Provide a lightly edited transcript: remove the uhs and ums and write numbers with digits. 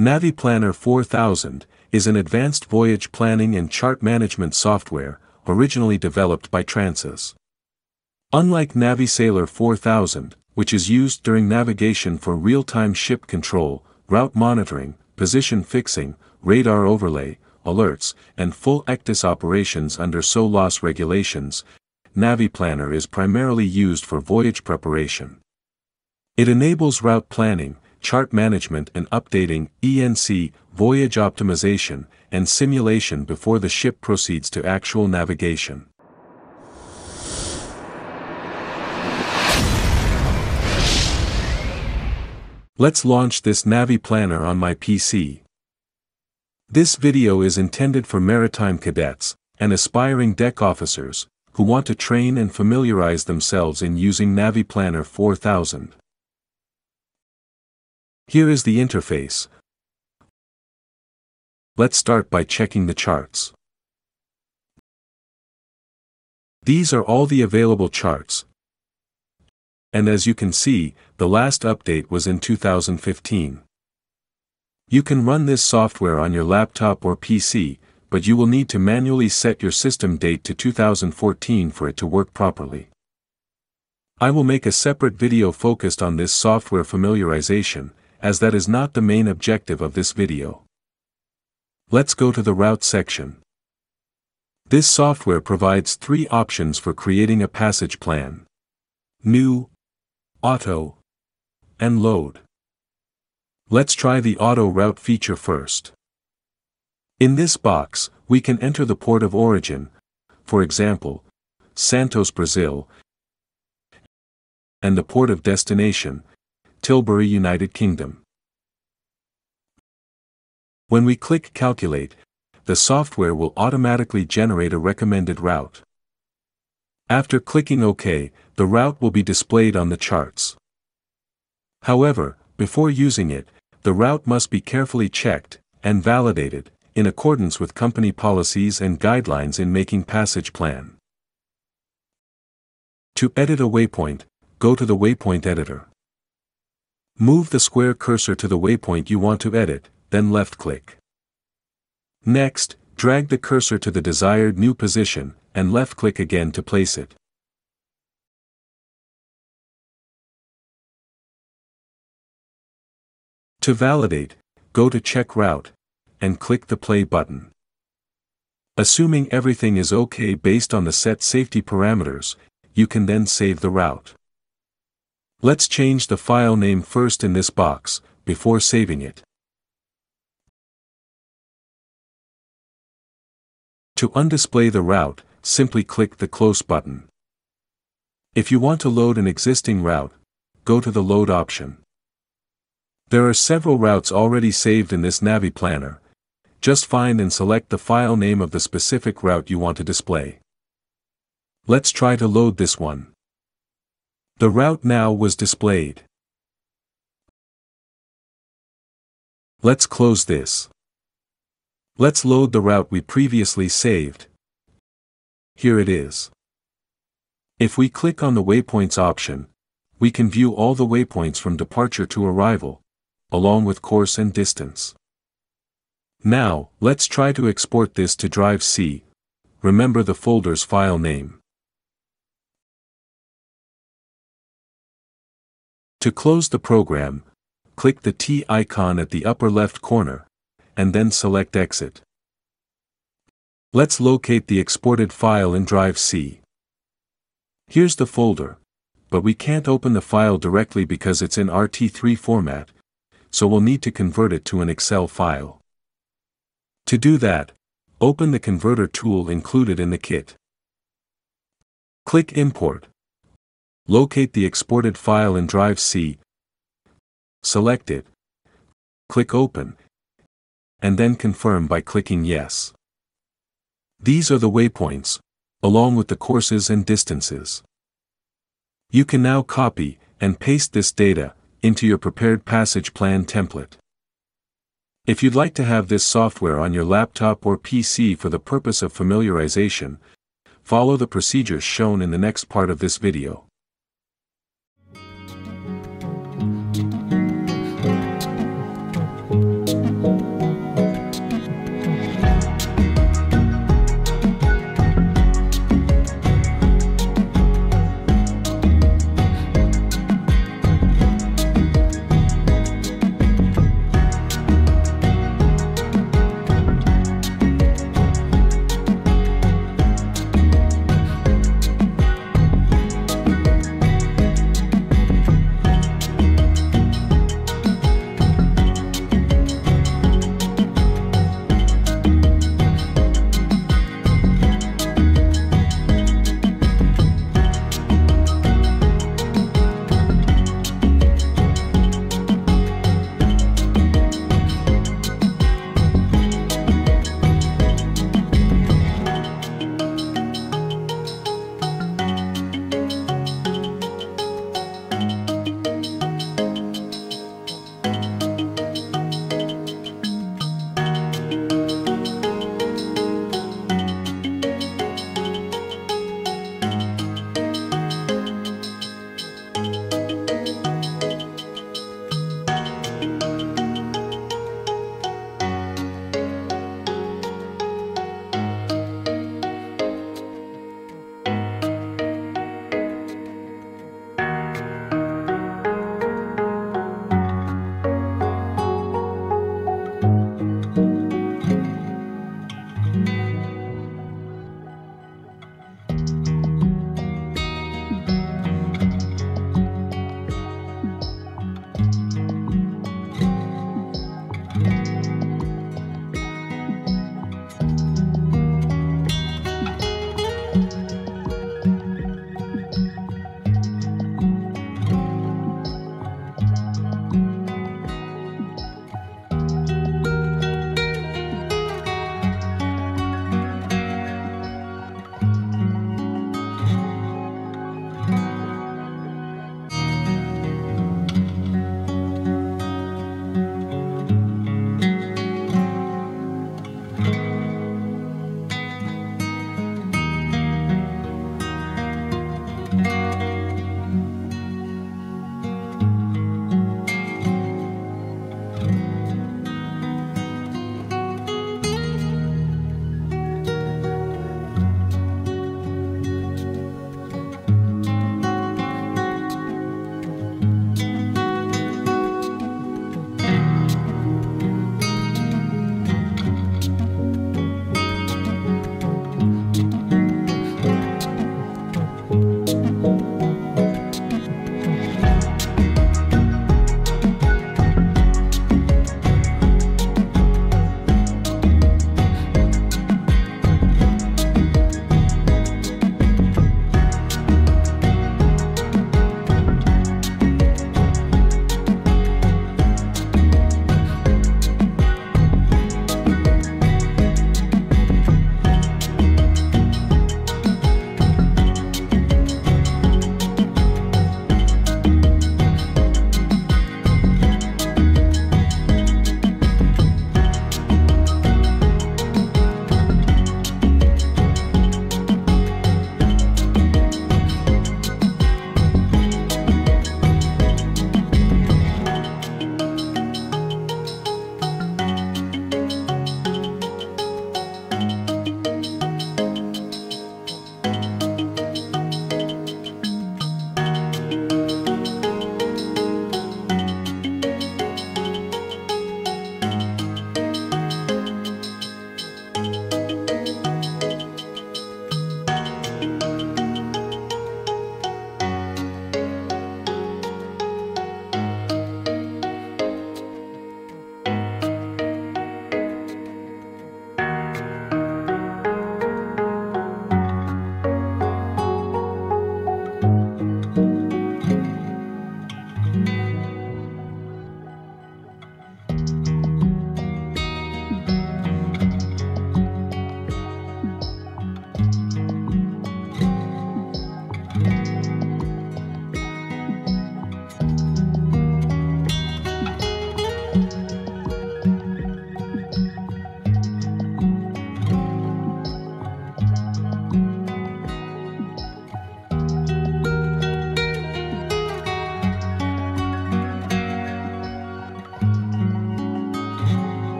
Navi-Planner 4000 is an advanced voyage planning and chart management software originally developed by Transas. Unlike NaviSailor 4000, which is used during navigation for real-time ship control, route monitoring, position fixing, radar overlay, alerts, and full ECTIS operations under SOLAS regulations, NaviPlanner is primarily used for voyage preparation. It enables route planning, chart management and updating, ENC, voyage optimization, and simulation before the ship proceeds to actual navigation. Let's launch this NaviPlanner on my PC. This video is intended for maritime cadets and aspiring deck officers who want to train and familiarize themselves in using NaviPlanner 4000. Here is the interface. Let's start by checking the charts. These are all the available charts. And as you can see, the last update was in 2015. You can run this software on your laptop or PC, but you will need to manually set your system date to 2014 for it to work properly. I will make a separate video focused on this software familiarization, as that is not the main objective of this video. Let's go to the route section. This software provides three options for creating a passage plan: new, auto, and load. Let's try the auto route feature first. In this box, we can enter the port of origin, for example, Santos, Brazil, and the port of destination, Tilbury, United Kingdom. When we click Calculate, the software will automatically generate a recommended route. After clicking OK, the route will be displayed on the charts. However, before using it, the route must be carefully checked and validated in accordance with company policies and guidelines in making passage plan. To edit a waypoint, go to the waypoint editor. Move the square cursor to the waypoint you want to edit, then left-click. Next, drag the cursor to the desired new position, and left-click again to place it. To validate, go to Check Route, and click the play button. Assuming everything is okay based on the set safety parameters, you can then save the route. Let's change the file name first in this box, before saving it. To undisplay the route, simply click the close button. If you want to load an existing route, go to the load option. There are several routes already saved in this NaviPlanner. Just find and select the file name of the specific route you want to display. Let's try to load this one. The route now was displayed. Let's close this. Let's load the route we previously saved. Here it is. If we click on the waypoints option, we can view all the waypoints from departure to arrival, along with course and distance. Now, let's try to export this to Drive C. Remember the folder's file name. To close the program, click the T icon at the upper left corner, and then select Exit. Let's locate the exported file in Drive C. Here's the folder, but we can't open the file directly because it's in RT3 format, so we'll need to convert it to an Excel file. To do that, open the converter tool included in the kit. Click Import. Locate the exported file in Drive C, select it, click Open, and then confirm by clicking Yes. These are the waypoints, along with the courses and distances. You can now copy and paste this data into your prepared passage plan template. If you'd like to have this software on your laptop or PC for the purpose of familiarization, follow the procedures shown in the next part of this video.